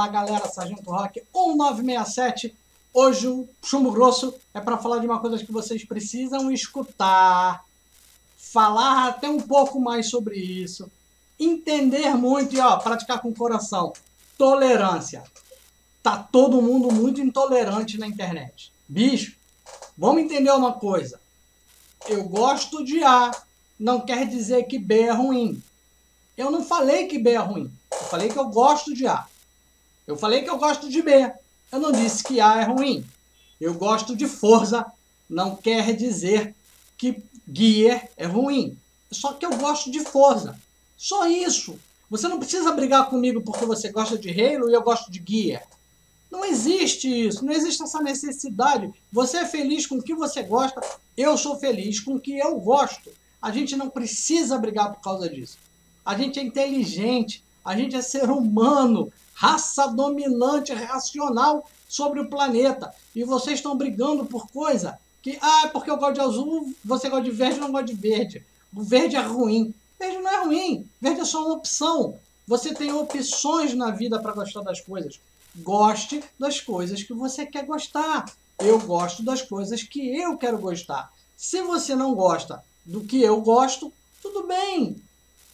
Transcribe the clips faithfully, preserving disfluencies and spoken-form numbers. Fala galera, Sargento Rock um nove seis sete. Hoje o Chumbo Grosso é para falar de uma coisa que vocês precisam escutar, falar até um pouco mais sobre isso, entender muito e ó, praticar com o coração. Tolerância. Tá todo mundo muito intolerante na internet. Bicho, vamos entender uma coisa. Eu gosto de A, não quer dizer que B é ruim. Eu não falei que B é ruim. Eu falei que eu gosto de A. Eu falei que eu gosto de B. Eu não disse que A é ruim. Eu gosto de Forza, não quer dizer que Gear é ruim. Só que eu gosto de Forza. Só isso. Você não precisa brigar comigo porque você gosta de Halo e eu gosto de Gear. Não existe isso. Não existe essa necessidade. Você é feliz com o que você gosta. Eu sou feliz com o que eu gosto. A gente não precisa brigar por causa disso. A gente é inteligente. A gente é ser humano. Raça dominante, racional sobre o planeta. E vocês estão brigando por coisa que... Ah, é porque eu gosto de azul, você gosta de verde, eu não gosto de verde. O verde é ruim. Verde não é ruim. Verde é só uma opção. Você tem opções na vida para gostar das coisas. Goste das coisas que você quer gostar. Eu gosto das coisas que eu quero gostar. Se você não gosta do que eu gosto, tudo bem.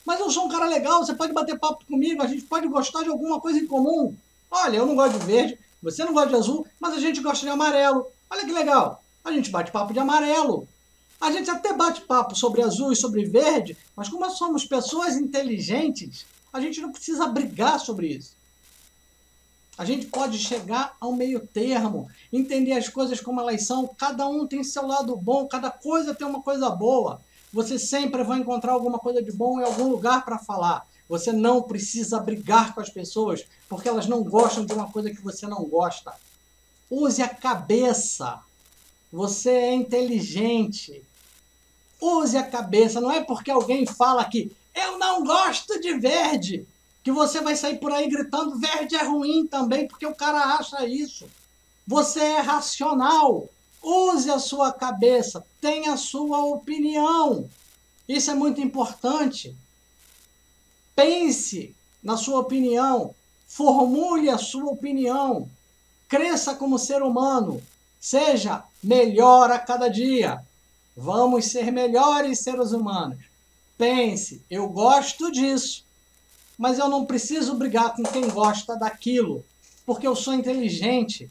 Mas eu sou um cara legal, você pode bater papo comigo, a gente pode gostar de alguma coisa em comum. Olha, eu não gosto de verde, você não gosta de azul, mas a gente gosta de amarelo. Olha que legal, a gente bate papo de amarelo. A gente até bate papo sobre azul e sobre verde, mas como nós somos pessoas inteligentes, a gente não precisa brigar sobre isso. A gente pode chegar ao meio termo, entender as coisas como elas são, cada um tem seu lado bom, cada coisa tem uma coisa boa. Você sempre vai encontrar alguma coisa de bom em algum lugar para falar. Você não precisa brigar com as pessoas porque elas não gostam de uma coisa que você não gosta. Use a cabeça. Você é inteligente. Use a cabeça. Não é porque alguém fala que eu não gosto de verde que você vai sair por aí gritando verde é ruim também porque o cara acha isso. Você é racional. Use a sua cabeça, tenha a sua opinião. Isso é muito importante. Pense na sua opinião, formule a sua opinião, cresça como ser humano, seja melhor a cada dia. Vamos ser melhores seres humanos. Pense, eu gosto disso, mas eu não preciso brigar com quem gosta daquilo, porque eu sou inteligente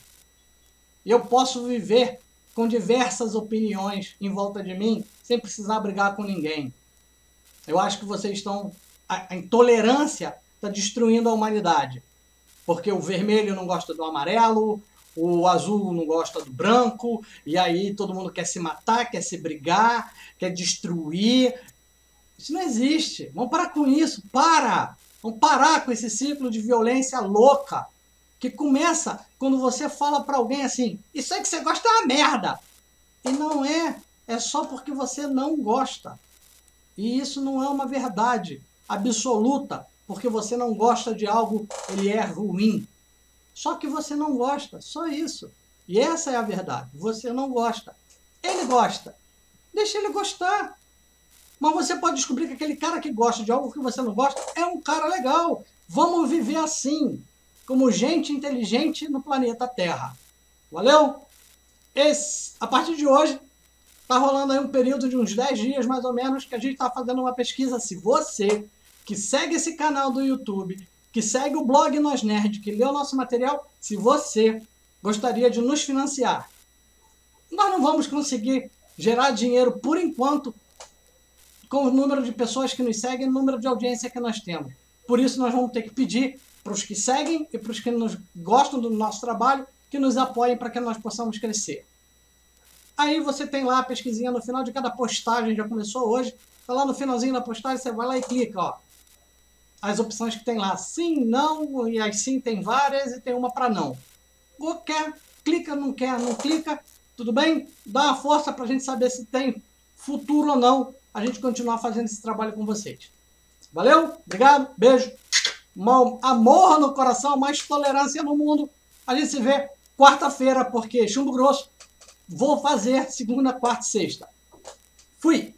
e eu posso viver com diversas opiniões em volta de mim, sem precisar brigar com ninguém. Eu acho que vocês estão... A intolerância está destruindo a humanidade. Porque o vermelho não gosta do amarelo, o azul não gosta do branco, e aí todo mundo quer se matar, quer se brigar, quer destruir. Isso não existe. Vamos parar com isso. Para! Vamos parar com esse ciclo de violência louca. Que começa quando você fala para alguém assim, isso aí que você gosta é uma merda. E não é, é só porque você não gosta. E isso não é uma verdade absoluta, porque você não gosta de algo, ele é ruim. Só que você não gosta, só isso. E essa é a verdade, você não gosta. Ele gosta, deixa ele gostar. Mas você pode descobrir que aquele cara que gosta de algo que você não gosta é um cara legal. Vamos viver assim. Como gente inteligente no planeta Terra. Valeu? Esse, a partir de hoje, tá rolando aí um período de uns dez dias, mais ou menos, que a gente tá fazendo uma pesquisa. Se você, que segue esse canal do YouTube, que segue o blog Nós Nerds, que lê o nosso material, se você gostaria de nos financiar. Nós não vamos conseguir gerar dinheiro, por enquanto, com o número de pessoas que nos seguem, o número de audiência que nós temos. Por isso, nós vamos ter que pedir para os que seguem e para os que nos gostam do nosso trabalho, que nos apoiem para que nós possamos crescer. Aí você tem lá a pesquisinha no final de cada postagem, já começou hoje, tá lá no finalzinho da postagem, você vai lá e clica, ó. As opções que tem lá, sim, não, e as sim tem várias e tem uma para não. Ou quer, clica, não quer, não clica, tudo bem? Dá uma força para a gente saber se tem futuro ou não, a gente continuar fazendo esse trabalho com vocês. Valeu? Obrigado, beijo. Amor no coração, mais tolerância no mundo. A gente se vê quarta-feira, porque Chumbo Grosso vou fazer segunda, quarta e sexta. Fui!